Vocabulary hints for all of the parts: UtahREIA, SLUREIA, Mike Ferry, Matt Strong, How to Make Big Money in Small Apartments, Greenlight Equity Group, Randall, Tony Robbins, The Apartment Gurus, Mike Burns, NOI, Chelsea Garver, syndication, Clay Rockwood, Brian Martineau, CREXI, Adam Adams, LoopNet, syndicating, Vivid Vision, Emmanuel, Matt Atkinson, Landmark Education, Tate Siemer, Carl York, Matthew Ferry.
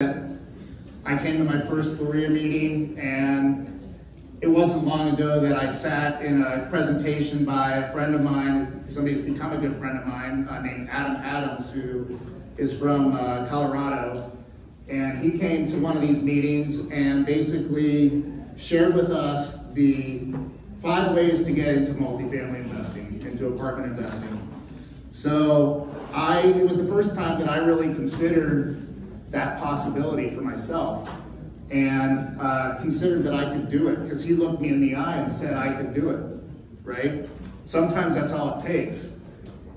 I came to my first LoopNet meeting, and it wasn't long ago that I sat in a presentation by a friend of mine, somebody who's become a good friend of mine, named Adam Adams, who is from Colorado. And he came to one of these meetings and basically shared with us the 5 ways to get into multifamily investing, into apartment investing. So it was the first time that I really considered that possibility for myself, and considered that I could do it, because he looked me in the eye and said I could do it, right? Sometimes that's all it takes.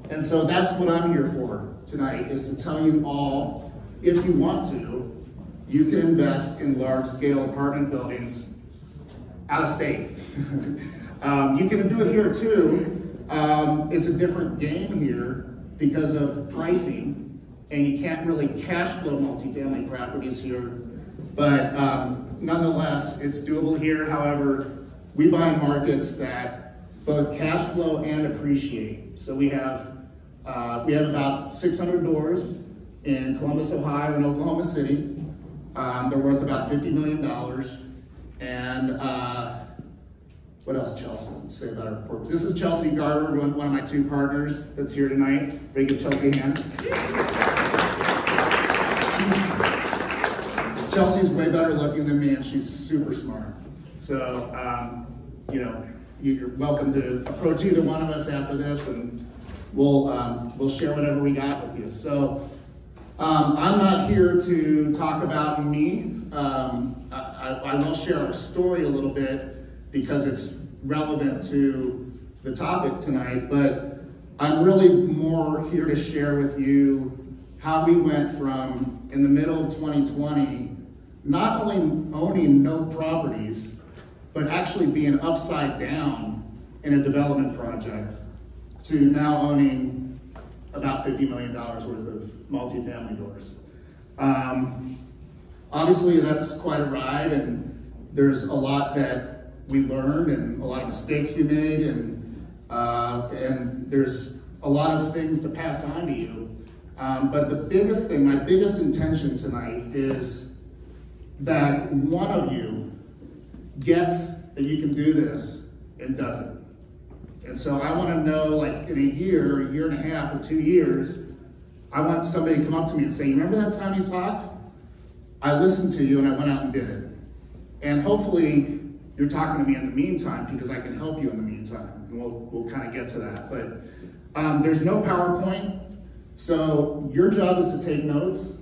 And so that's what I'm here for tonight, is to tell you all, if you want to, you can invest in large-scale apartment buildings out of state. You can do it here too. It's a different game here because of pricing, and you can't really cash flow multifamily properties here. But nonetheless, it's doable here. However, we buy markets that both cash flow and appreciate. So we have about 600 doors in Columbus, Ohio, and Oklahoma City. They're worth about $50 million. And what else, Chelsea, say about our report? This is Chelsea Garver, one of my 2 partners that's here tonight. Very good, Chelsea, a hand. Chelsea's way better looking than me, and she's super smart. So, you're welcome to approach either one of us after this, and we'll share whatever we got with you. So, I'm not here to talk about me. I will share our story a little bit, because it's relevant to the topic tonight, but I'm really more here to share with you how we went from, in the middle of 2020, not only owning no properties, but actually being upside down in a development project, to now owning about $50 million worth of multifamily doors. Obviously, that's quite a ride, and there's a lot that we learned, and a lot of mistakes we made, and there's a lot of things to pass on to you. But the biggest thing, my biggest intention tonight, is that one of you gets that you can do this and does it. And so I want to know, like, in a year and a half, or 2 years, I want somebody to come up to me and say, "You remember that time you talked? I listened to you and I went out and did it." And hopefully you're talking to me in the meantime, because I can help you in the meantime, and we'll kind of get to that. But there's no PowerPoint, so your job is to take notes,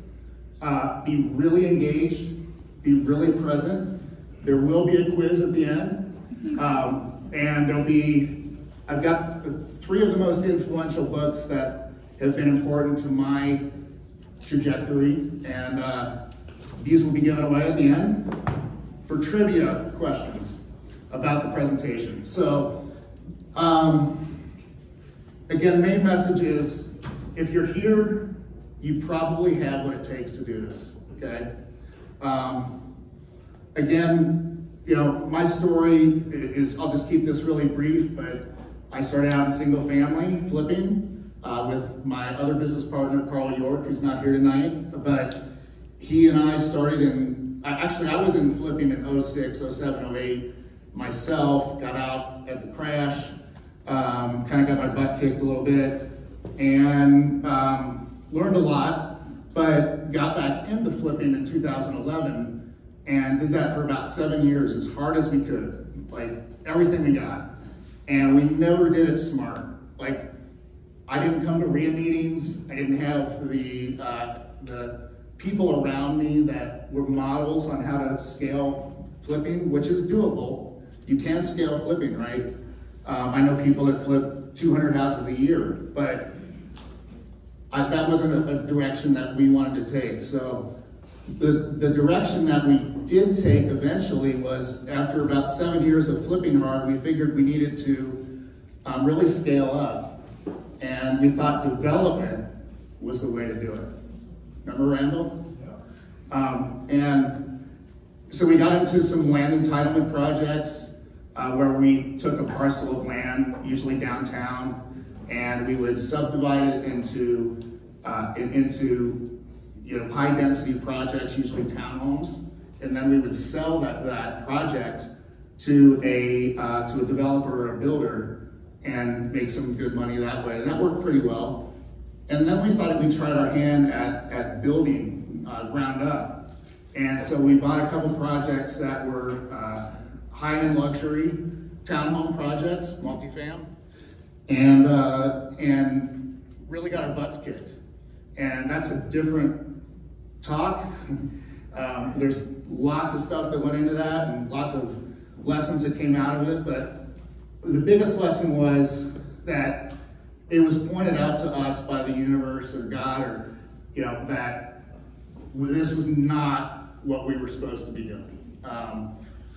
be really engaged, be really present. There will be a quiz at the end, and there'll be, I've got 3 of the most influential books that have been important to my trajectory, and these will be given away at the end for trivia questions about the presentation. So, again, the main message is, if you're here, you probably have what it takes to do this, okay? Again, my story is, I'll just keep this really brief, but I started out in single family, flipping, with my other business partner, Carl York, who's not here tonight, but he and I started in, actually, I was in flipping in 06, 07, 08 myself, got out at the crash, kind of got my butt kicked a little bit, and learned a lot, but got back into flipping in 2011 and did that for about 7 years, as hard as we could, like everything we got. And we never did it smart. Like, I didn't come to REIA meetings, I didn't have the people around me that were models on how to scale flipping, which is doable. You can scale flipping, right? I know people that flip 200 houses a year, but that wasn't a direction that we wanted to take. So the direction that we did take eventually was, after about 7 years of flipping hard, we figured we needed to really scale up. And we thought development was the way to do it. Remember Randall? Yeah. And so we got into some land entitlement projects where we took a parcel of land, usually downtown, and we would subdivide it into high density projects, usually townhomes, and then we would sell that project to a developer or a builder and make some good money that way. And that worked pretty well. And then we thought we tried our hand at building ground up. And so we bought a couple projects that were high-end luxury townhome projects, multifam, and really got our butts kicked. And that's a different talk. There's lots of stuff that went into that and lots of lessons that came out of it, but the biggest lesson was that it was pointed out to us by the universe or God, or that this was not what we were supposed to be doing,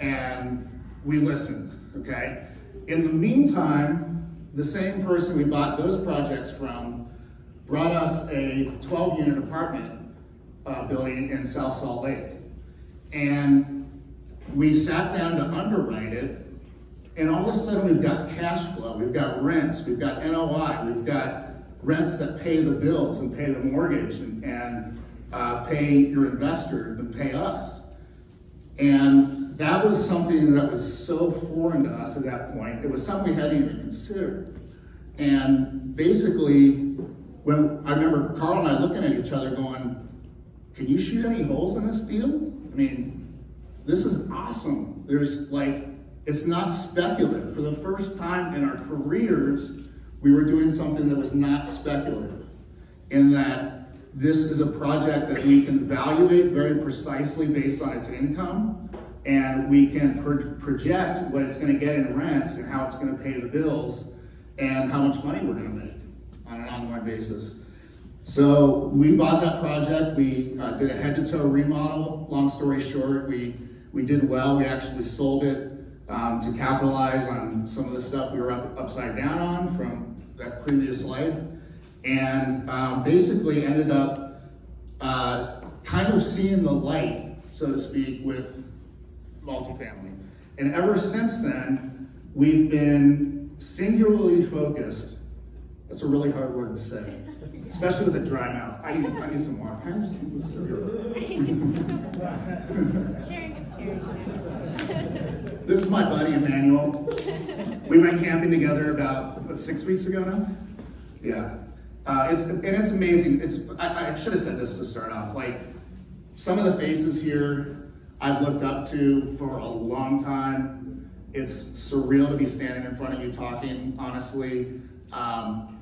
and we listened. Okay, in the meantime, the same person we bought those projects from brought us a 12-unit apartment building in South Salt Lake, and we sat down to underwrite it, and all of a sudden we've got cash flow, we've got rents, we've got NOI, we've got rents that pay the bills and pay the mortgage and pay your investor and pay us. And that was something that was so foreign to us at that point. It was something we hadn't even considered. And basically, when I remember Carl and I looking at each other going, can you shoot any holes in this deal? I mean, this is awesome. There's it's not speculative. For the first time in our careers, we were doing something that was not speculative, in that this is a project that we can evaluate very precisely based on its income, and we can project what it's gonna get in rents and how it's gonna pay the bills and how much money we're gonna make on an ongoing basis. So we bought that project, we did a head-to-toe remodel. Long story short, we did well. We actually sold it to capitalize on some of the stuff we were upside down on from that previous life, and basically ended up kind of seeing the light, so to speak, with multifamily. And ever since then, we've been singularly focused. That's a really hard word to say, especially with a dry mouth. I need some water. I'm just going to serve it. This is my buddy, Emmanuel. We went camping together about, what, 6 weeks ago now? Yeah. It's amazing. I should have said this to start off. Some of the faces here I've looked up to for a long time. It's surreal to be standing in front of you talking, honestly.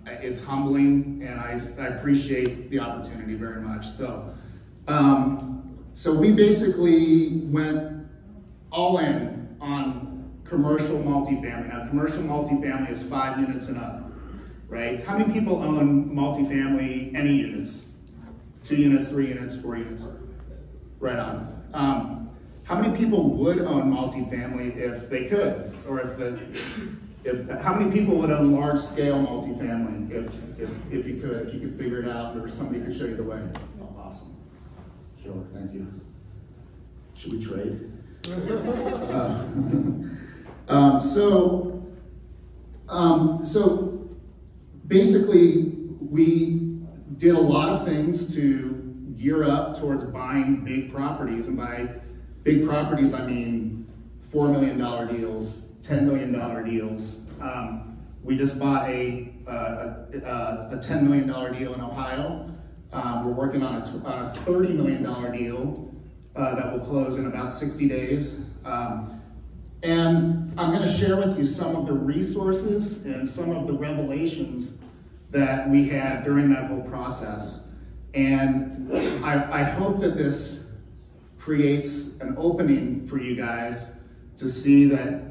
It's humbling, and I appreciate the opportunity very much. So, so we basically went all in on commercial multifamily. Now, commercial multifamily is 5 units and up, right? How many people own multifamily, any units? 2 units, 3 units, 4 units? Right on. How many people would own multifamily if they could, or if the... how many people would own large-scale multifamily if you could, figure it out, or somebody could show you the way? Oh, awesome. Killer, thank you. Should we trade? So basically, we did a lot of things to gear up towards buying big properties, and by big properties, I mean $4 million deals, $10 million deals. We just bought a $10 million deal in Ohio. We're working on a $30 million deal that will close in about 60 days. And I'm gonna share with you some of the resources and some of the revelations that we had during that whole process. And I hope that this creates an opening for you guys to see that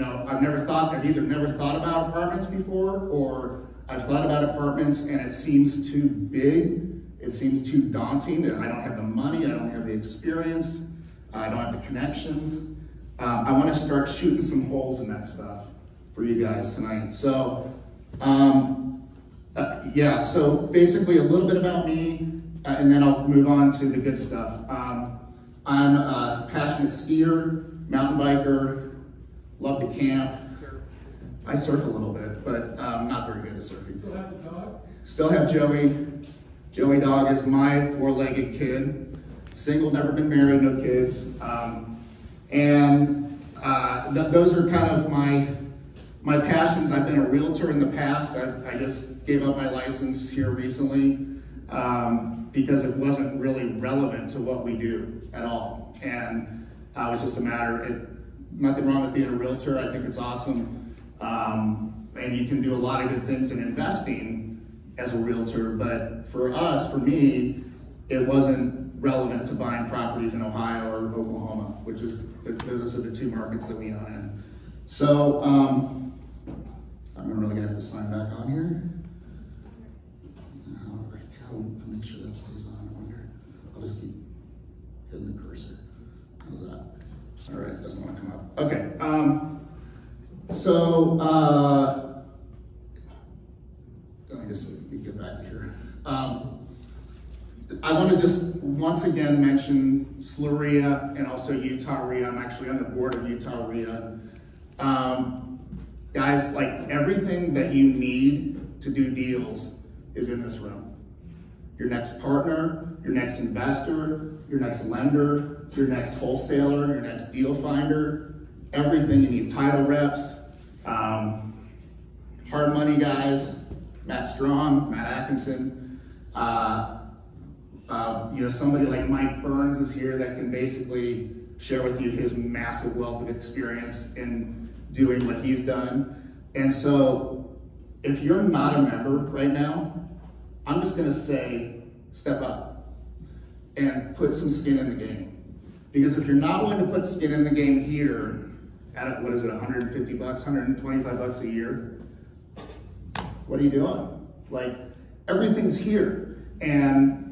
I've either never thought about apartments before, or I've thought about apartments and it seems too big, it seems too daunting, I don't have the money, I don't have the experience, I don't have the connections. I want to start shooting some holes in that stuff for you guys tonight. So, yeah, so basically a little bit about me, and then I'll move on to the good stuff. I'm a passionate skier, mountain biker, love to camp. I surf a little bit, but I'm not very good at surfing. Still have Joey. Joey Dog is my four-legged kid. Single, never been married, no kids. Those are kind of my passions. I've been a realtor in the past. I just gave up my license here recently because it wasn't really relevant to what we do at all. And it was just a matter, nothing wrong with being a realtor. I think it's awesome. And you can do a lot of good things in investing as a realtor. But for me, it wasn't relevant to buying properties in Ohio or Oklahoma, which is, those are the two markets that we own in. So I'm really gonna have to sign back on here. All right, how do I make sure that stays on? I wonder. I'll just keep hitting the cursor. How's that? All right, it doesn't want to come up. Okay. I guess we get back to here. I want to just once again mention SLUREIA and also UtahREIA. I'm actually on the board of UtahREIA. Guys, like everything that you need to do deals is in this room. Your next partner, your next investor, your next lender, your next wholesaler, your next deal finder, everything you need. Title reps, hard money guys, Matt Strong, Matt Atkinson. Somebody like Mike Burns is here that can basically share with you his massive wealth of experience in doing what he's done. And so if you're not a member right now, I'm just going to say, step up and put some skin in the game. Because if you're not willing to put skin in the game here at, what is it, 150 bucks, 125 bucks a year, what are you doing? Like, everything's here. And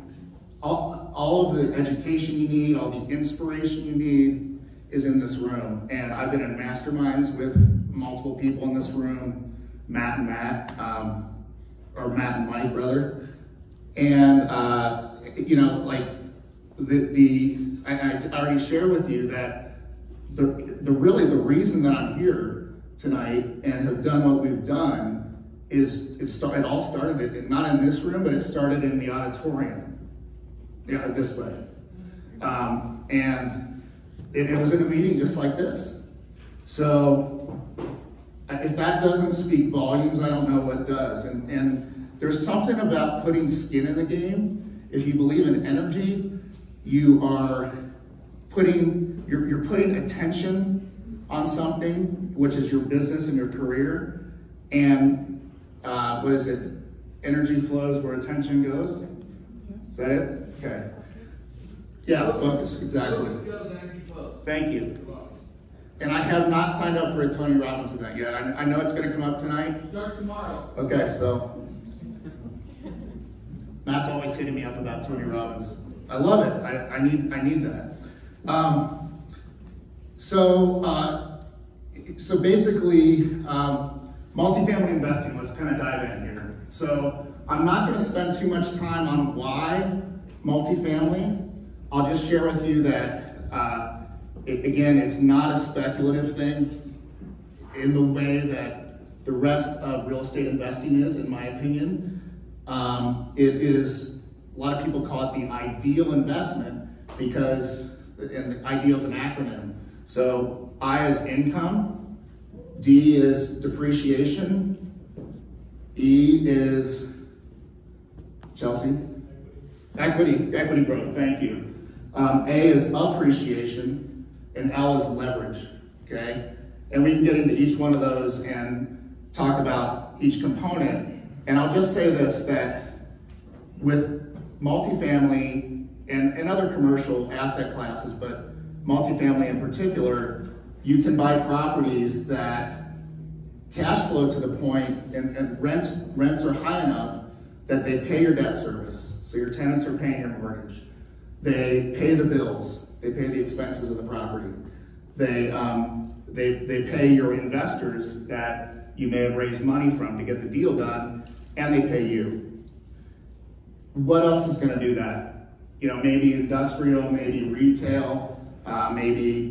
all of the education you need, all the inspiration you need is in this room. And I've been in masterminds with multiple people in this room, Matt and Mike, rather. And, I already shared with you that the reason that I'm here tonight and have done what we've done is it all started, not in this room, but it started in the auditorium. Yeah, this way. And it was in a meeting just like this. So if that doesn't speak volumes, I don't know what does. And there's something about putting skin in the game. If you believe in energy, you are putting attention on something, which is your business and your career. And what is it? Energy flows where attention goes. Is that it? Okay. Yeah, focus, exactly. Thank you. And I have not signed up for a Tony Robbins event yet. I know it's going to come up tonight. Starts tomorrow. Okay, so Matt's always hitting me up about Tony Robbins. I love it. I need that. So basically, multifamily investing. Let's kind of dive in here. So I'm not going to spend too much time on why multifamily. I'll just share with you that, again, it's not a speculative thing in the way that the rest of real estate investing is, in my opinion. It is, a lot of people call it the ideal investment because, and ideal is an acronym. So I is income, D is depreciation, E is, Chelsea? Equity growth, thank you. A is appreciation, and L is leverage, okay? And we can get into each one of those and talk about each component. And I'll just say this, that with multifamily and other commercial asset classes, but multifamily in particular, you can buy properties that cash flow to the point, and rents are high enough that they pay your debt service. So your tenants are paying your mortgage. They pay the bills. They pay the expenses of the property. They pay your investors that you may have raised money from to get the deal done, and they pay you. What else is going to do that? You know, maybe industrial, maybe retail, maybe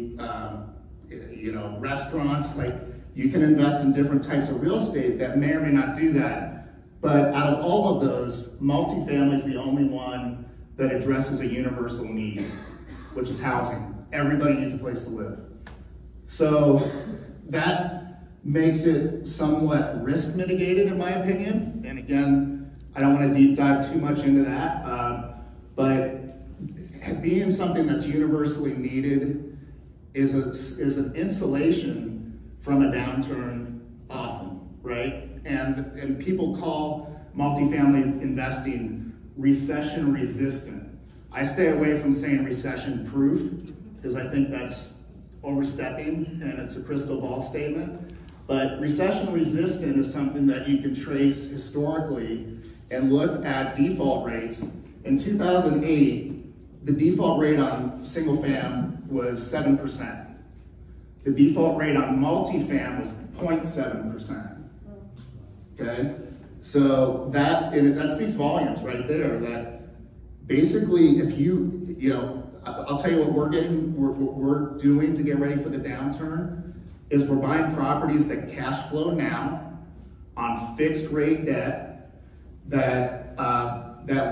restaurants. Like, you can invest in different types of real estate that may or may not do that. But out of all of those, multifamily is the only one that addresses a universal need, which is housing. Everybody needs a place to live. So that makes it somewhat risk mitigated, in my opinion. And again, I don't want to deep dive too much into that, but being something that's universally needed is an insulation from a downturn often, right? And people call multifamily investing recession resistant. I stay away from saying recession proof because I think that's overstepping and it's a crystal ball statement. But recession resistant is something that you can trace historically and look at default rates. In 2008, the default rate on single fam was 7%. The default rate on multifam was 0.7%. Okay, so that speaks volumes right there. That basically, if you know, I'll tell you what we're doing to get ready for the downturn is we're buying properties that cash flow now on fixed rate debt that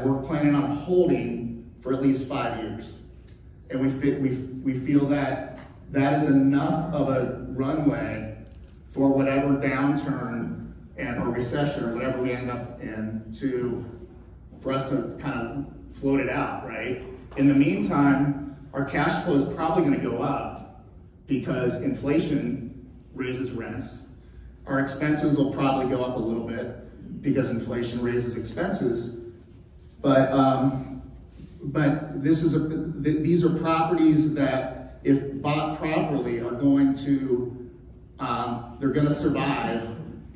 we're planning on holding for at least 5 years, and we feel that is enough of a runway for whatever downturn or recession or whatever we end up in for us to kind of float it out, right? In the meantime, our cash flow is probably gonna go up because inflation raises rents. Our expenses will probably go up a little bit because inflation raises expenses. But these are properties that if bought properly are going to, they're gonna survive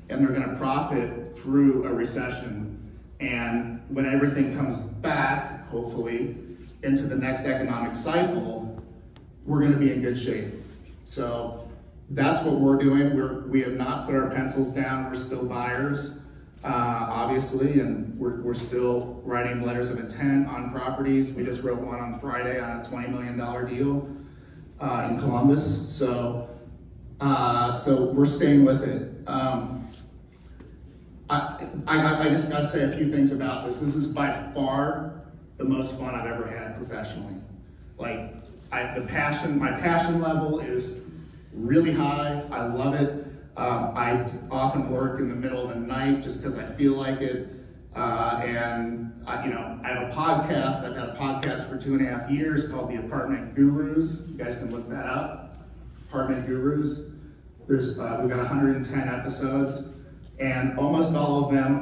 and they're gonna profit through a recession. And when everything comes back, hopefully, into the next economic cycle, we're gonna be in good shape. So that's what we're doing. We have not put our pencils down. We're still buyers, obviously, and we're still writing letters of intent on properties. We just wrote one on Friday on a $20 million deal in Columbus. So we're staying with it. I just gotta say a few things about this. This is by far the most fun I've ever had professionally. Like, my passion level is really high. I love it. I often work in the middle of the night just because I feel like it. I have a podcast. I've had a podcast for 2.5 years called The Apartment Gurus. You guys can look that up. Apartment Gurus. There's we've got 110 episodes. And almost all of them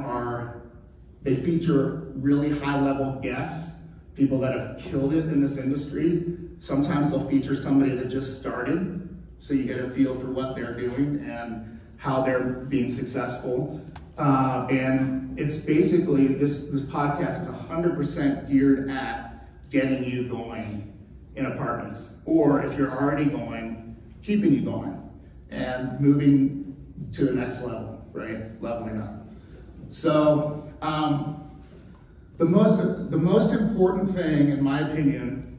they feature really high-level guests, people that have killed it in this industry. Sometimes they'll feature somebody that just started, so you get a feel for what they're doing and how they're being successful. And it's basically, this podcast is 100% geared at getting you going in apartments, or if you're already going, keeping you going and moving to the next level. Right, leveling up. So the most important thing, in my opinion,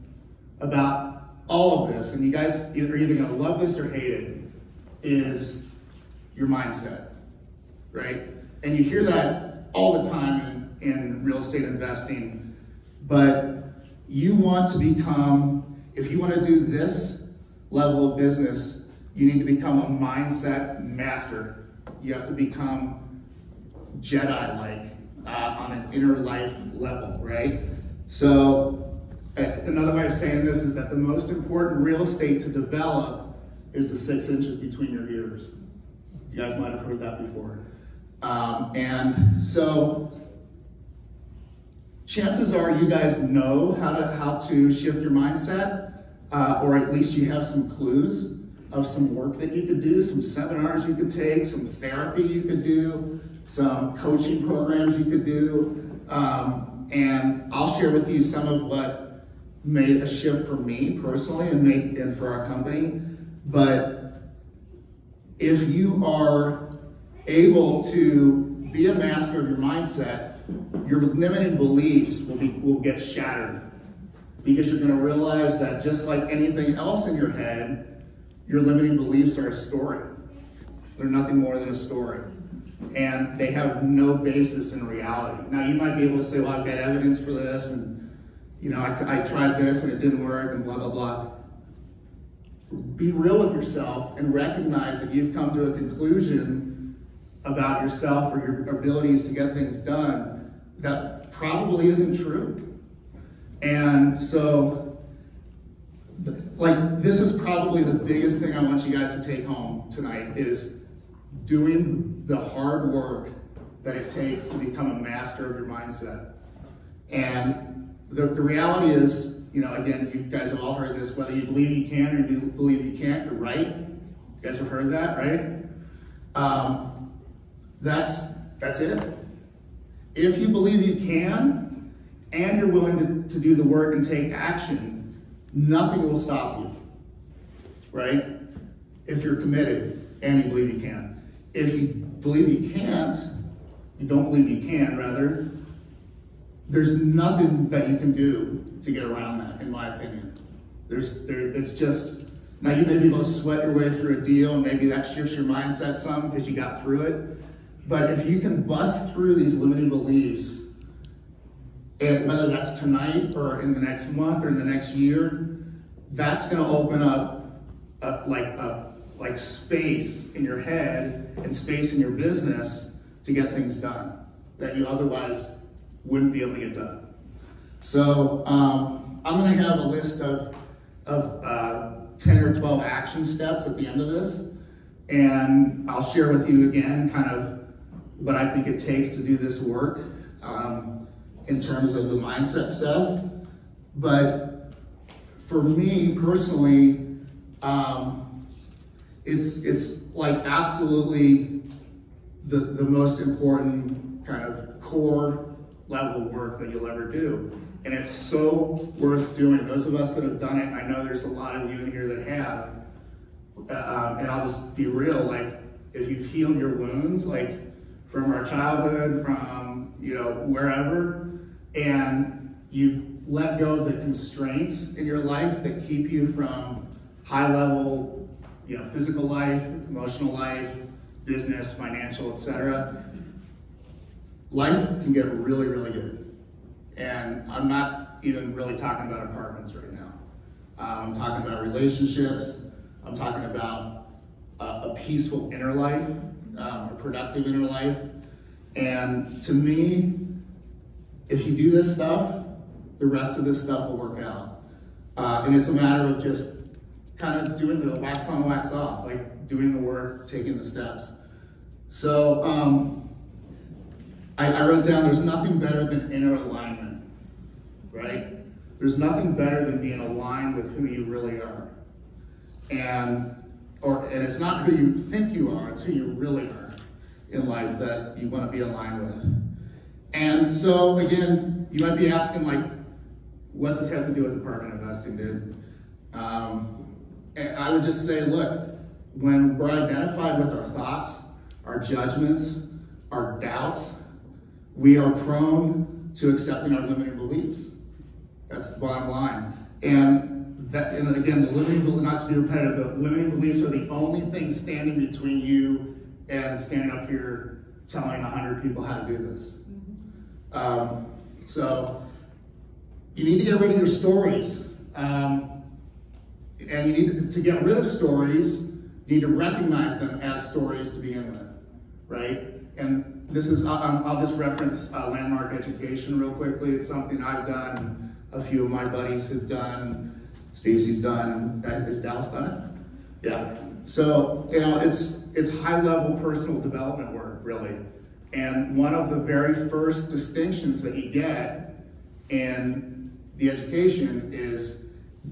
about all of this, and you guys are either going to love this or hate it, is your mindset, right? And you hear that all the time in real estate investing, but you want to become, if you want to do this level of business, you need to become a mindset master. You have to become Jedi-like on an inner life level, right? So another way of saying this is that the most important real estate to develop is the 6 inches between your ears. You guys might have heard that before. And so chances are you guys know how to shift your mindset, or at least you have some clues of some work that you could do, some seminars you could take, some therapy you could do, some coaching programs you could do. And I'll share with you some of what made a shift for me personally and for our company. But if you are able to be a master of your mindset, your limiting beliefs will get shattered, because you're gonna realize that just like anything else in your head, your limiting beliefs are a story. They're nothing more than a story. and they have no basis in reality. Now, you might be able to say, well, I've got evidence for this, and you know, I tried this and it didn't work, and blah, blah, blah. Be real with yourself and recognize that you've come to a conclusion about yourself or your abilities to get things done that probably isn't true. And so, like, this is probably the biggest thing I want you guys to take home tonight is doing the hard work that it takes to become a master of your mindset. And the reality is, you know, again, you guys have all heard this, whether you believe you can or you believe you can't, you're right. You guys have heard that, right? That's it. If you believe you can and you're willing to do the work and take action, nothing will stop you, right? If you're committed and you believe you can. If you believe you can't, you don't believe you can, rather, there's nothing that you can do to get around that, in my opinion. It's just, now you may be able to sweat your way through a deal, and maybe that shifts your mindset some because you got through it. But if you can bust through these limiting beliefs, and whether that's tonight or in the next month or in the next year, that's gonna open up like space in your head and space in your business to get things done that you otherwise wouldn't be able to get done. So I'm gonna have a list of 10 or 12 action steps at the end of this. And I'll share with you again kind of what I think it takes to do this work in terms of the mindset stuff. But for me personally, it's like absolutely the most important kind of core level work that you'll ever do. And it's so worth doing. Those of us that have done it, I know there's a lot of you in here that have, and I'll just be real, like if you've healed your wounds, like from our childhood, from, you know, wherever, and you let go of the constraints in your life that keep you from high level, you know, physical life, emotional life, business, financial, etc. Life can get really, really good. And I'm not even really talking about apartments right now. I'm talking about relationships. I'm talking about a peaceful inner life, a productive inner life. And to me, if you do this stuff, the rest of this stuff will work out. And it's a matter of just kind of doing the wax on, wax off, like doing the work, taking the steps. So I wrote down, there's nothing better than inner alignment, right? There's nothing better than being aligned with who you really are. And it's not who you think you are, it's who you really are in life that you want to be aligned with. And so again, you might be asking, like, what's this have to do with apartment investing, dude? And I would just say, look, when we're identified with our thoughts, our judgments, our doubts, we are prone to accepting our limiting beliefs. That's the bottom line. And again, the limiting, not to be repetitive, but limiting beliefs are the only thing standing between you and standing up here telling 100 people how to do this. Mm-hmm. So you need to get rid of your stories. And you need to get rid of stories, you need to recognize them as stories to begin with, right? And this is, I'll just reference Landmark Education real quickly. It's something I've done, a few of my buddies have done, Stacy's done, is Dallas done it? Yeah. So, you know, it's high-level personal development work, really. And one of the very first distinctions that you get in the education is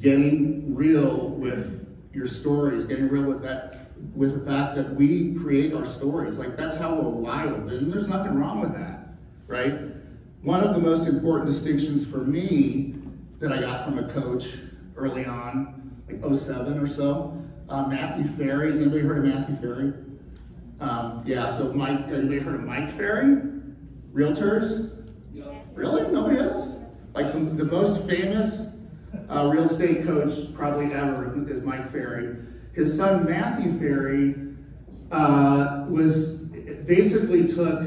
getting real with your stories, getting real with that, with the fact that we create our stories. Like, that's how we're wired, and there's nothing wrong with that, right? One of the most important distinctions for me that I got from a coach early on, like 07 or so, Matthew Ferry. Has anybody heard of Matthew Ferry? Yeah, so Mike, anybody heard of Mike Ferry? Realtors? Yes. Really, nobody else? Like the most famous real estate coach probably ever is Mike Ferry. His son Matthew Ferry was it basically took,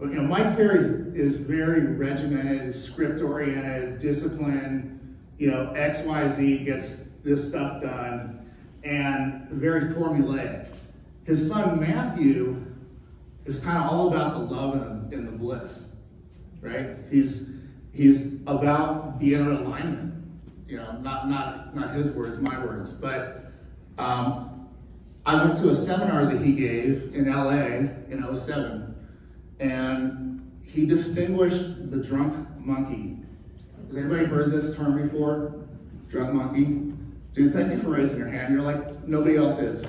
you know, Mike Ferry is very regimented, script-oriented, disciplined, you know, XYZ gets this stuff done, and very formulaic. His son Matthew is kind of all about the love and the bliss, right? He's about being in alignment, you know, not his words, my words, but I went to a seminar that he gave in LA in 2007, and he distinguished the drunk monkey. Has anybody heard this term before? Drunk monkey? Dude, thank you for raising your hand. You're like, nobody else is.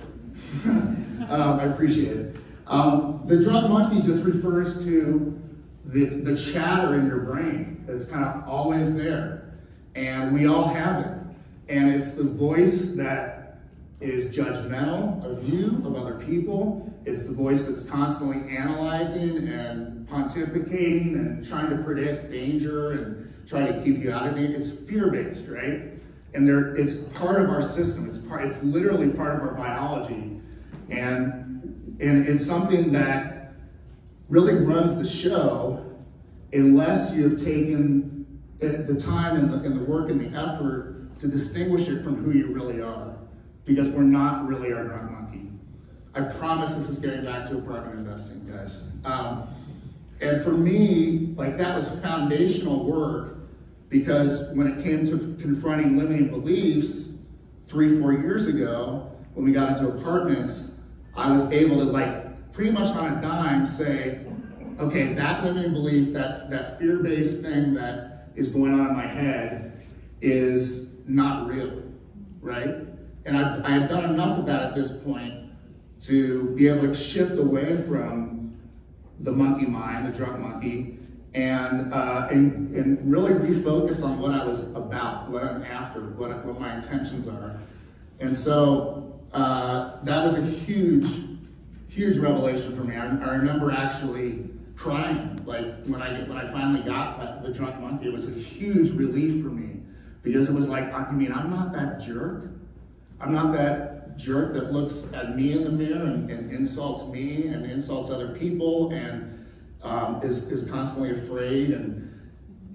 I appreciate it. The drunk monkey just refers to the chatter in your brain that's kind of always there, and we all have it. And it's the voice that is judgmental of you, of other people. It's the voice that's constantly analyzing and pontificating and trying to predict danger and trying to keep you out of it. It's fear-based, right? And it's part of our system. It's literally part of our biology, and it's something that really runs the show unless you've taken the time and the work and the effort to distinguish it from who you really are, because we're not really our drunk monkey. I promise this is getting back to apartment investing, guys. And for me, like, that was foundational work, because when it came to confronting limiting beliefs 3-4 years ago, when we got into apartments, I was able to, like, pretty much on a dime say, okay, that limiting belief, that fear-based thing that is going on in my head is not real, right? And I've done enough of that at this point to be able to shift away from the monkey mind, the drunk monkey, and really refocus on what I was about, what I'm after, what my intentions are. And so that was a huge, huge revelation for me. I remember actually crying, like, when I finally got the drunk monkey. It was a huge relief for me, because it was like, I mean, I'm not that jerk. I'm not that jerk that looks at me in the mirror and insults me and insults other people and is constantly afraid. And,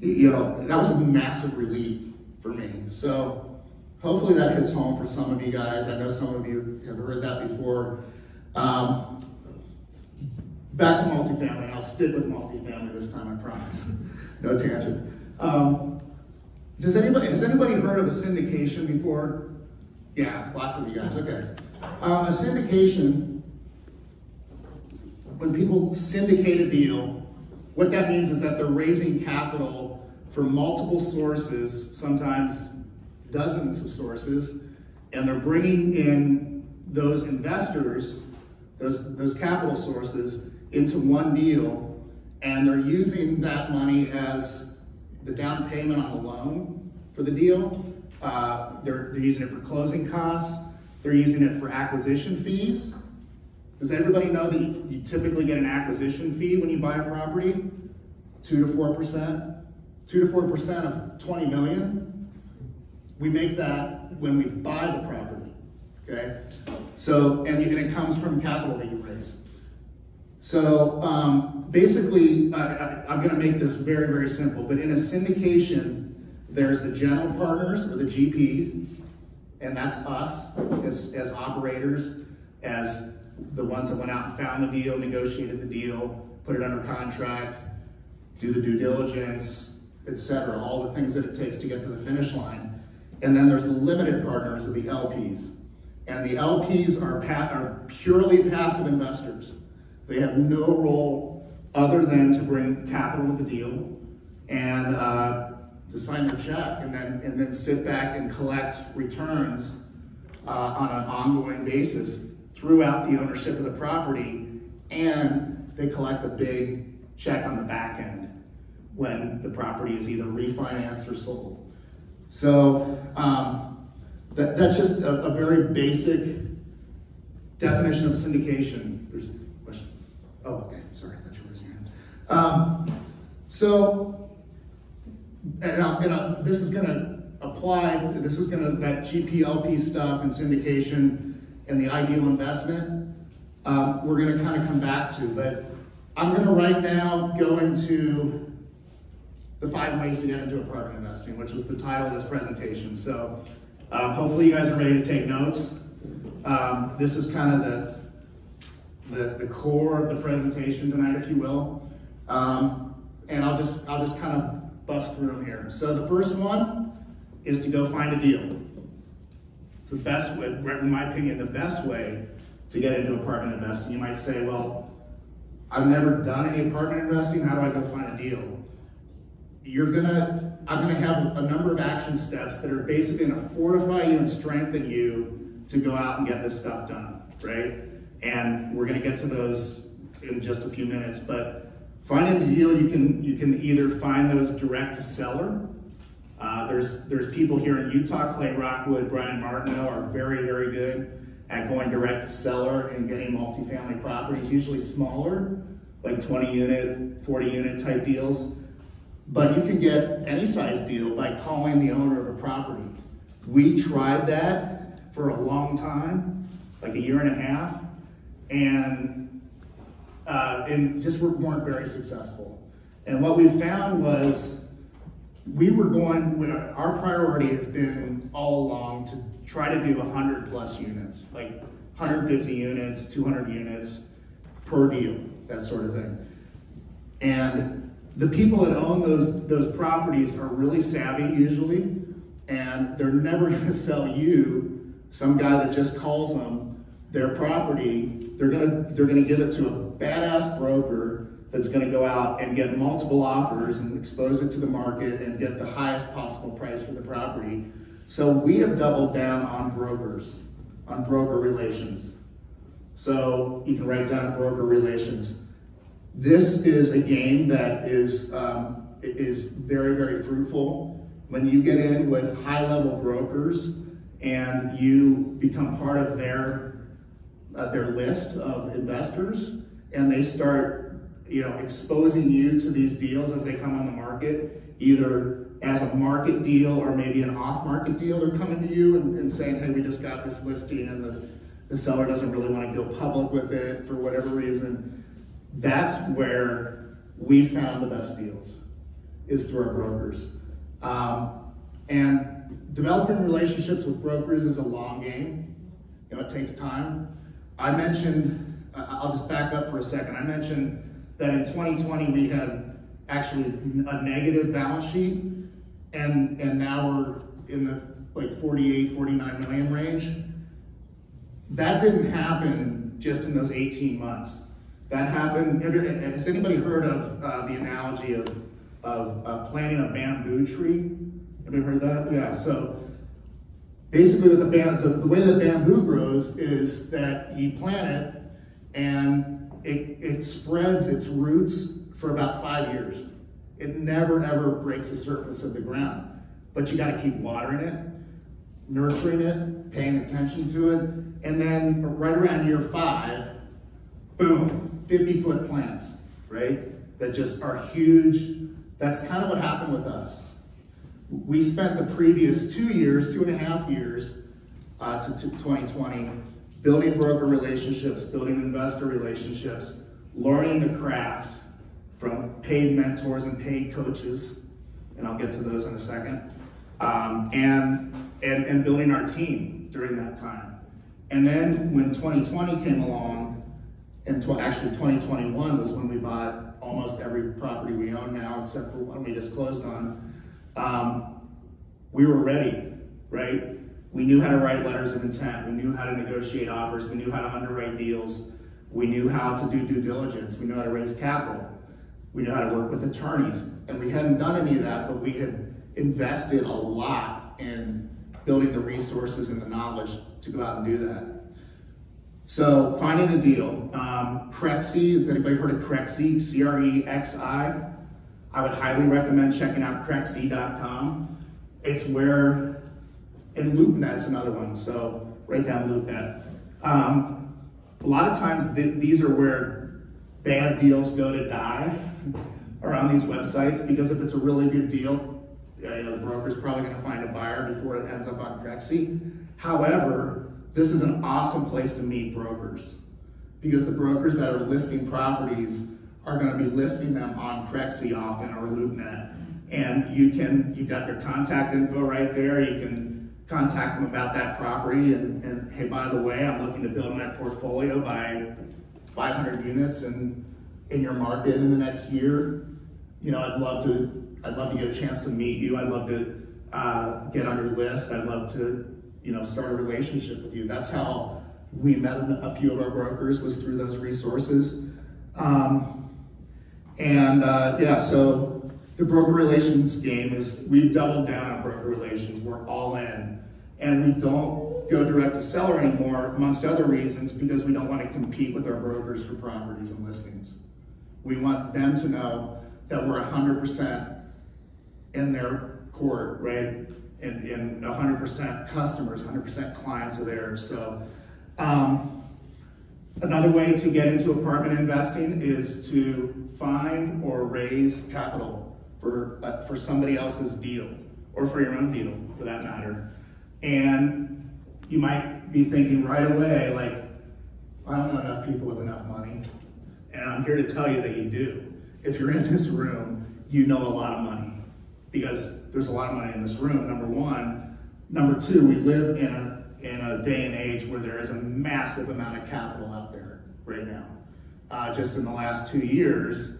you know, that was a massive relief for me. So hopefully that hits home for some of you guys. I know some of you have heard that before. Back to multifamily. I'll stick with multifamily this time, I promise. No tangents. Has anybody heard of a syndication before? Yeah, lots of you guys. Okay. A syndication, when people syndicate a deal, what that means is that they're raising capital from multiple sources, sometimes dozens of sources, and they're bringing in those investors, those capital sources, into one deal, and they're using that money as the down payment on the loan for the deal. They're using it for closing costs. They're using it for acquisition fees. Does everybody know that you typically get an acquisition fee when you buy a property? 2 to 4%. 2 to 4% of 20 million. We make that when we buy the property, okay? So, and it comes from capital that you raise. So basically, I'm gonna make this very, very simple, but in a syndication, there's the general partners, or the GP, and that's us as operators, as the ones that went out and found the deal, negotiated the deal, put it under contract, do the due diligence, etc., all the things that it takes to get to the finish line. And then there's the limited partners, or the LPs. And the LPs are purely passive investors. They have no role other than to bring capital to the deal and to sign their check, and then sit back and collect returns on an ongoing basis throughout the ownership of the property, and they collect a big check on the back end when the property is either refinanced or sold. So that's just a very basic definition of syndication. There's a question. Oh, okay, sorry, I thought you were raising your hand. This is gonna apply, that GPLP stuff and syndication and the ideal investment, we're going to kind of come back to. But I'm going to right now go into the 5 ways to get into apartment investing, which was the title of this presentation. So hopefully you guys are ready to take notes. This is kind of the core of the presentation tonight, if you will. And I'll just kind of bust through them here. So the first one is to go find a deal. It's the best way, in my opinion, the best way to get into apartment investing. You might say, well, I've never done any apartment investing. How do I go find a deal? I'm gonna have a number of action steps that are basically gonna fortify you and strengthen you to go out and get this stuff done, right? And we're gonna get to those in just a few minutes, but finding a deal, you can either find those direct to seller. There's people here in Utah, Clay Rockwood, Brian Martineau are very, very good at going direct to seller and getting multifamily properties, usually smaller, like 20 unit, 40 unit type deals. But you can get any size deal by calling the owner of a property. We tried that for a long time, like a year and a half, and just weren't very successful. And what we found was our priority has been all along to try to do 100 plus units, like 150 units, 200 units per deal, that sort of thing. And the people that own those properties are really savvy usually, and they're never gonna sell you some guy that just calls them their property. They're gonna give it to a badass broker that's gonna go out and get multiple offers and expose it to the market and get the highest possible price for the property. So we have doubled down on brokers, on broker relations. So you can write down broker relations. This is a game that is very, very fruitful. When you get in with high-level brokers and you become part of their list of investors, and they start, you know, exposing you to these deals as they come on the market, either as a market deal or maybe an off-market deal. They're coming to you and saying, hey, we just got this listing and the seller doesn't really want to go public with it for whatever reason. That's where we found the best deals, is through our brokers. And developing relationships with brokers is a long game. You know, it takes time. I'll just back up for a second. I mentioned that in 2020 we had actually a negative balance sheet, and now we're in the like 48, 49 million range. That didn't happen just in those 18 months. That happened, has anybody heard of the analogy of planting a bamboo tree? Anybody heard that? Yeah, so basically with the way that bamboo grows is that you plant it, and it spreads its roots for about 5 years. It never ever breaks the surface of the ground. But you gotta keep watering it, nurturing it, paying attention to it. And then right around year 5, boom, 50-foot plants, right? That just are huge. That's kind of what happened with us. We spent the previous 2 years, 2.5 years to 2020, building broker relationships, building investor relationships, learning the craft from paid mentors and paid coaches, and I'll get to those in a second, and building our team during that time. And then when 2020 came along, and actually 2021 was when we bought almost every property we own now, except for one we just closed on, we were ready, right? We knew how to write letters of intent. We knew how to negotiate offers. We knew how to underwrite deals. We knew how to do due diligence. We knew how to raise capital. We knew how to work with attorneys. And we hadn't done any of that, but we had invested a lot in building the resources and the knowledge to go out and do that. So finding a deal. CREXI, has anybody heard of CREXI? C-R-E-X-I. I would highly recommend checking out CREXI.com. It's where, and LoopNet's another one, so write down LoopNet. A lot of times these are where bad deals go to die, are on these websites, because if it's a really good deal, you know, the broker's probably gonna find a buyer before it ends up on CREXI. However, this is an awesome place to meet brokers. because the brokers that are listing properties are going to be listing them on CREXI often, or LoopNet. And you can, you've got their contact info right there. You can contact them about that property and hey, by the way, I'm looking to build my portfolio by 500 units and in your market in the next year. You know, I'd love to get a chance to meet you. I'd love to get on your list. I'd love to, you know, start a relationship with you. That's how we met a few of our brokers, was through those resources. Yeah, so the broker relations game is, we've doubled down on broker relations. We're all in, and we don't go direct to seller anymore, amongst other reasons, because we don't want to compete with our brokers for properties and listings. We want them to know that we're 100% in their court, right? And 100% customers, 100% clients of theirs. So another way to get into apartment investing is to find or raise capital for somebody else's deal, or for your own deal for that matter. And you might be thinking right away, like, I don't know enough people with enough money. And I'm here to tell you that you do. If you're in this room, you know a lot of money, because there's a lot of money in this room, number one. Number two, we live in a day and age where there is a massive amount of capital out there right now. Just in the last 2 years,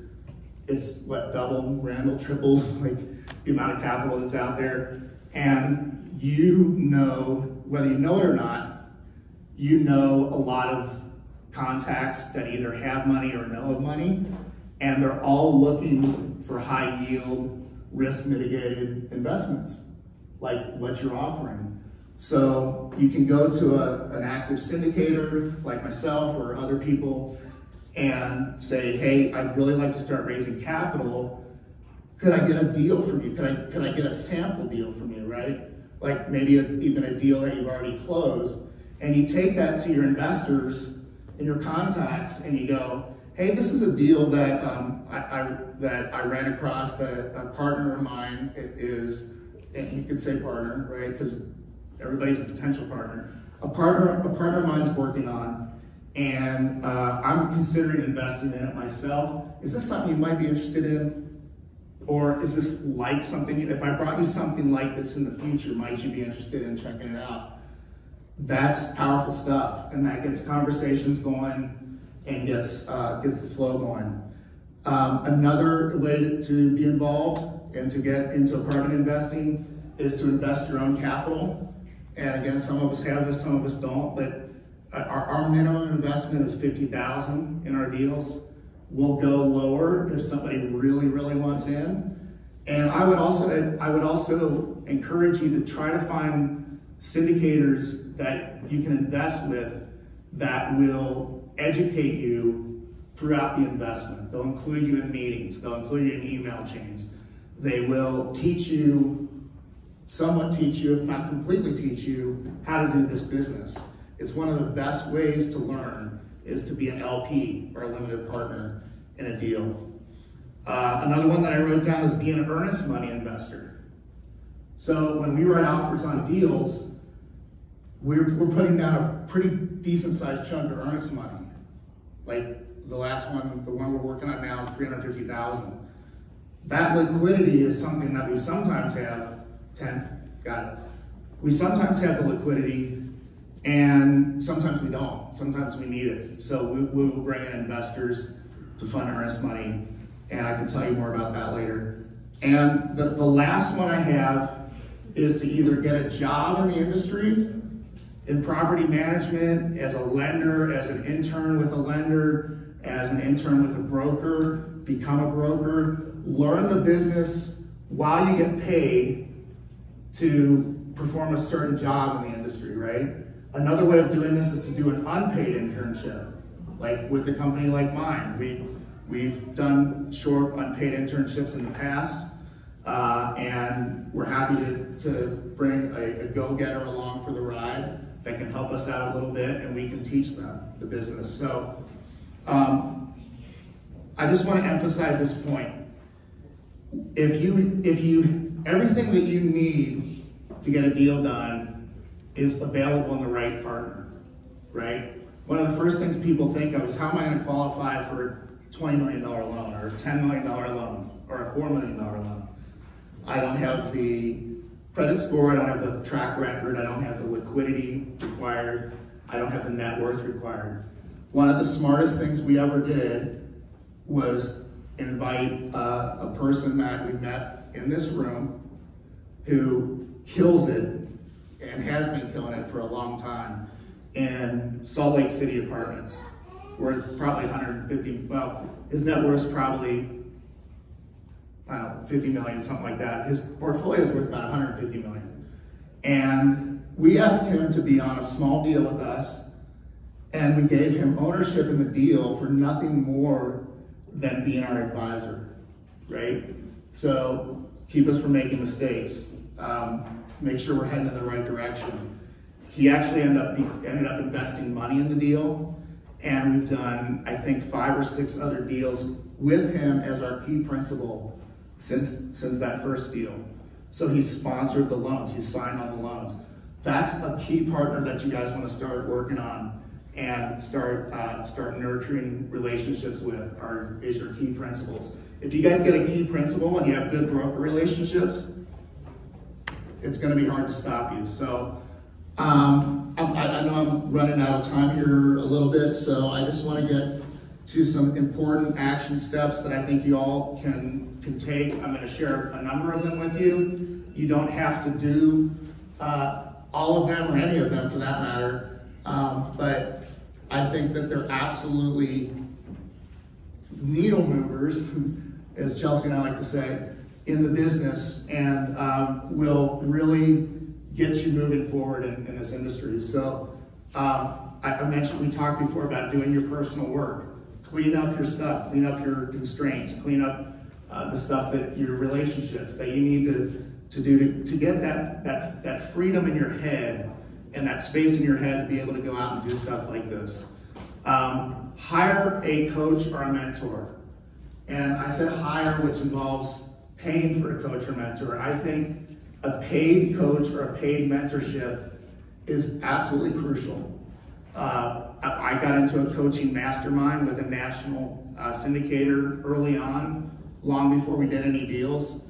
it's what, doubled, Randall, tripled, like the amount of capital that's out there. And you know, whether you know it or not, you know a lot of contacts that either have money or know of money, and they're all looking for high yield, risk mitigated investments, like what you're offering. So you can go to an active syndicator like myself or other people and say, hey, I'd really like to start raising capital. Could I get a deal from you? Could I get a sample deal from you, right? Like maybe even a deal that you've already closed. And you take that to your investors and your contacts and you go, hey, this is a deal that I ran across, that a partner of mine is, and you could say partner, right? Because everybody's a potential partner. A partner of mine's working on, and I'm considering investing in it myself. Is this something you might be interested in? Or is this like something, if I brought you something like this in the future, might you be interested in checking it out? That's powerful stuff. And that gets conversations going and gets the flow going. Another way to be involved and to get into apartment investing is to invest your own capital. And again, some of us have this, some of us don't, but our minimum investment is $50,000 in our deals. We'll go lower if somebody really, really wants in. And I would also encourage you to try to find syndicators that you can invest with that will educate you throughout the investment. They'll include you in meetings. They'll include you in email chains. They will teach you, somewhat teach you, if not completely teach you, how to do this business. It's one of the best ways to learn is to be an LP, or a limited partner, in a deal. Another one that I wrote down is be an earnest money investor. So when we write offers on deals, we're putting down a pretty decent sized chunk of earnest money. Like the last one, the one we're working on now is $350,000. That liquidity is something that we sometimes have, 10, got it. We sometimes have the liquidity and sometimes we don't. Sometimes we need it. So we will bring in investors to fund earnest money, and I can tell you more about that later. And the last one I have is to either get a job in the industry, in property management, as a lender, as an intern with a lender, as an intern with a broker, become a broker, learn the business while you get paid to perform a certain job in the industry, right? Another way of doing this is to do an unpaid internship, like with a company like mine. We've done short unpaid internships in the past, and we're happy to bring a go-getter along for the ride that can help us out a little bit, and we can teach them the business. So I just want to emphasize this point. Everything that you need to get a deal done is available in the right partner, right? one of the first things people think of is how am I going to qualify for a $20 million loan or a $10 million loan or a $4 million loan? I don't have the credit score, I don't have the track record, I don't have the liquidity required, I don't have the net worth required. One of the smartest things we ever did was invite a person that we met in this room who kills it and has been killing it for a long time in Salt Lake City Apartments, worth probably 150, well, his net worth's probably, I don't know, 50 million, something like that. His portfolio is worth about 150 million. And we asked him to be on a small deal with us, and we gave him ownership in the deal for nothing more than being our advisor, right? So keep us from making mistakes. Make sure we're heading in the right direction. He actually ended up investing money in the deal, and we've done, I think, 5 or 6 other deals with him as our key principal since that first deal. So he sponsored the loans, he signed all the loans. That's a key partner that you guys want to start working on and start nurturing relationships with is your key principals. If you guys get a key principal and you have good broker relationships, it's going to be hard to stop you. So I know I'm running out of time here a little bit, so I just want to get to some important action steps that I think you all can take. I'm going to share a number of them with you. You don't have to do all of them or any of them for that matter, but I think that they're absolutely needle movers, as Chelsea and I like to say, in the business, and will really get you moving forward in this industry. So I mentioned, we talked before about doing your personal work. Clean up your stuff, clean up your constraints, clean up the stuff that your relationships that you need to do to get that freedom in your head and that space in your head to be able to go out and do stuff like this. Hire a coach or a mentor. And I said hire, which involves paying for a coach or mentor. I think a paid coach or a paid mentorship is absolutely crucial. I got into a coaching mastermind with a national syndicator early on, long before we did any deals.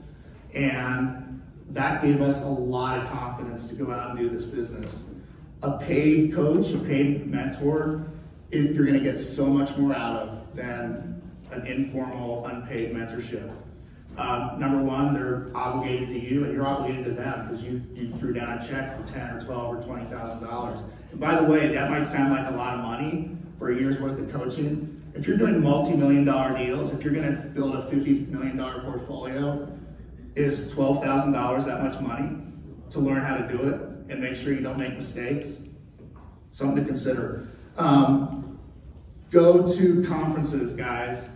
And that gave us a lot of confidence to go out and do this business. A paid coach, a paid mentor, you're gonna get so much more out of than an informal, unpaid mentorship. Number 1, they're obligated to you, and you're obligated to them because you threw down a check for $10 or $12 or $20,000. And by the way, that might sound like a lot of money for a year's worth of coaching. If you're doing multi-million-dollar deals, if you're going to build a $50 million portfolio, is $12,000 that much money to learn how to do it and make sure you don't make mistakes? Something to consider. Go to conferences, guys.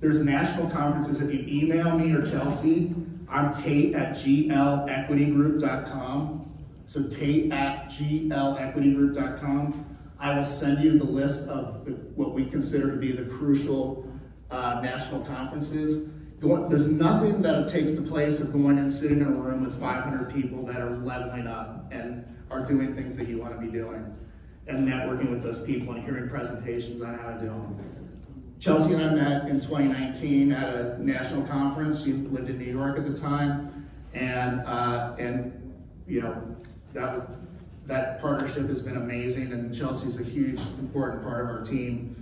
There's national conferences. If you email me or Chelsea, I'm tate@glequitygroup.com. So tate@glequitygroup.com. I will send you the list of what we consider to be the crucial national conferences. There's nothing that takes the place of going and sitting in a room with 500 people that are leveling up and are doing things that you want to be doing, and networking with those people and hearing presentations on how to do them. Chelsea and I met in 2019 at a national conference. She lived in New York at the time, and you know, that partnership has been amazing. And Chelsea's a huge, important part of our team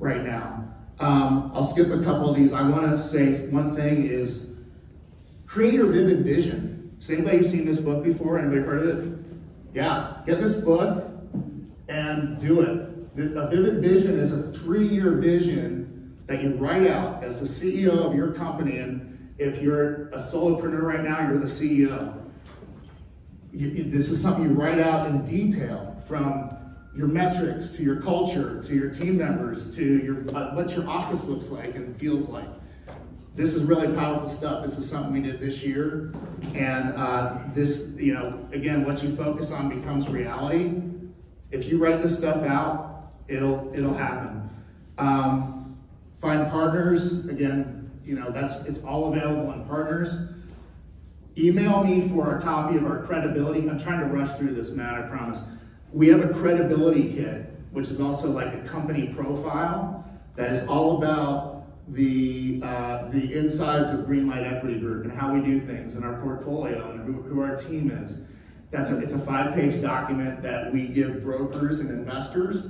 right now. I'll skip a couple of these. I want to say one thing is create your vivid vision. Has anybody seen this book before? Anybody heard of it? Yeah, get this book and do it. A vivid vision is a 3-year vision that you write out as the CEO of your company. And if you're a solopreneur right now, you're the CEO. This is something you write out in detail, from your metrics to your culture, to your team members, to your what your office looks like and feels like. This is really powerful stuff. This is something we did this year. And this, you know, again, what you focus on becomes reality. If you write this stuff out, it'll happen. Find partners. Again, you know, it's all available on partners. Email me for a copy of our credibility. I'm trying to rush through this, Matt, I promise. We have a credibility kit which is also like a company profile that is all about the insides of Greenlight Equity Group and how we do things in our portfolio and who our team is. It's a 5-page document that we give brokers and investors.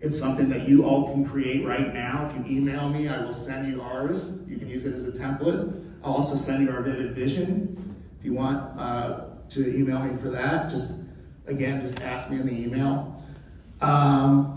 It's something that you all can create right now. If you email me, I will send you ours. You can use it as a template. I'll also send you our Vivid Vision if you want to email me for that. Just ask me in the email. Tell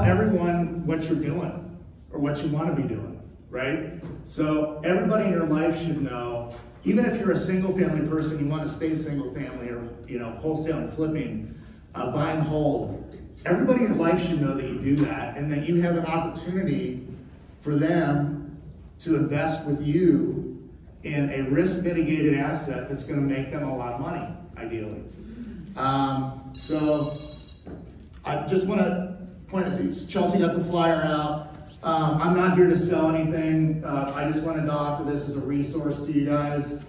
everyone what you're doing or what you want to be doing, right? So everybody in your life should know, even if you're a single family person, you want to stay single family or, you know, wholesale and flipping, buy and hold. Everybody in life should know that you do that and that you have an opportunity for them to invest with you in a risk mitigated asset that's going to make them a lot of money, ideally. So I just want to point out to you, Chelsea got the flyer out. I'm not here to sell anything. I just wanted to offer this as a resource to you guys.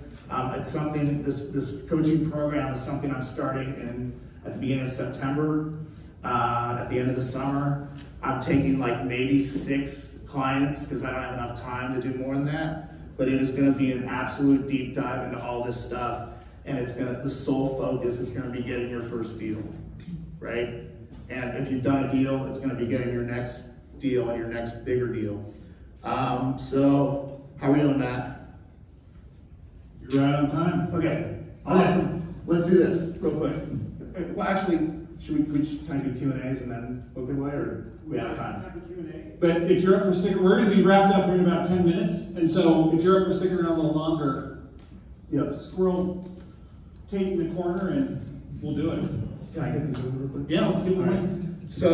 It's something, this coaching program is something I'm starting at the beginning of September, at the end of the summer. I'm taking like maybe 6 clients because I don't have enough time to do more than that, but it is going to be an absolute deep dive into all this stuff. And the sole focus is gonna be getting your first deal, right? And if you've done a deal, it's gonna be getting your next deal and your next bigger deal. So how are we doing, Matt? You're right on time. Okay, awesome. Let's do this real quick. Well, actually, could we just kind of do Q&As and then look away, or we have time for Q&A? But if you're up for sticking, we're gonna be wrapped up here in about 10 minutes. And so if you're up for sticking around a little longer, yep, squirrel Tate in the corner and we'll do it. Can I get these over real quick? Yeah, let's get them right. So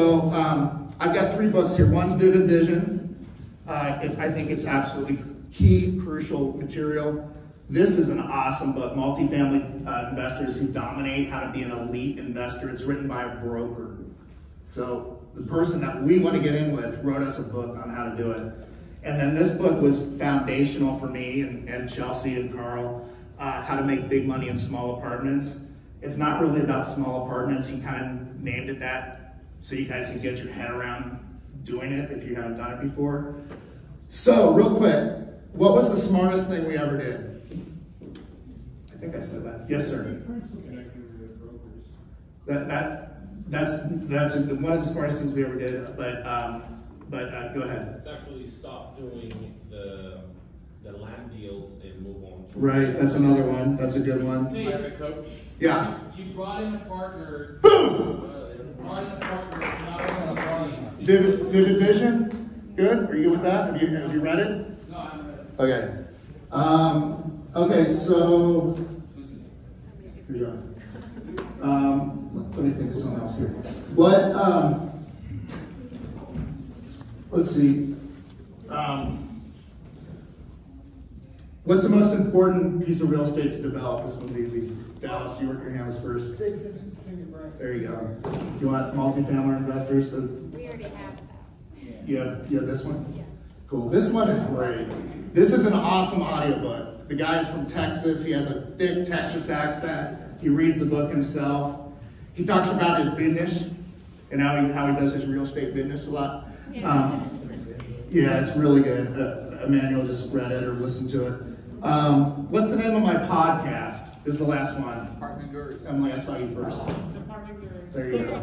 I've got 3 books here. One's Vivid Vision. I think it's absolutely key, crucial material. This is an awesome book, Multifamily Investors Who Dominate, How to Be an Elite Investor. It's written by a broker. So the person that we want to get in with wrote us a book on how to do it. And then this book was foundational for me and Chelsea and Carl. How to Make Big Money in Small Apartments. It's not really about small apartments. He kind of named it that so you guys can get your head around doing it if you haven't done it before. So real quick, what was the smartest thing we ever did? I think I said that. Yes, sir. Connecting with brokers. That's one of the smartest things we ever did, but go ahead. It's actually stop doing the land deals and move on to that's another one. That's a good one. Hey, I'm a coach. Yeah. You brought in a partner. Boom! Brought in a partner not on a volume. Vivid Vision? Good? Are you good with that? Have you read it? No, I haven't read it. Okay. So here you are. Let me think of something else here. Let's see. What's the most important piece of real estate to develop? This one's easy. Dallas, you work your hands first. 6 inches between your breath. There you go. You want multifamily investors? So we already have that. Yeah, this one? Yeah. Cool. This one is great. This is an awesome audiobook. The guy's from Texas. He has a thick Texas accent. He reads the book himself. He talks about his business and how he does his real estate business a lot. Yeah, it's really good. Emmanuel just read it or listened to it. What's the name of my podcast? This is the last one. Apartment Gurus. Emily, I saw you first. The Apartment Gurus. There you go.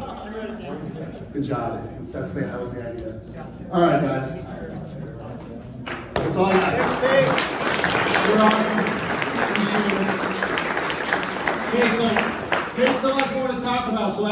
Good job. That was the idea. All right, guys. That's all I got. You're awesome. Appreciate it. Okay, so there's so much more to talk about. So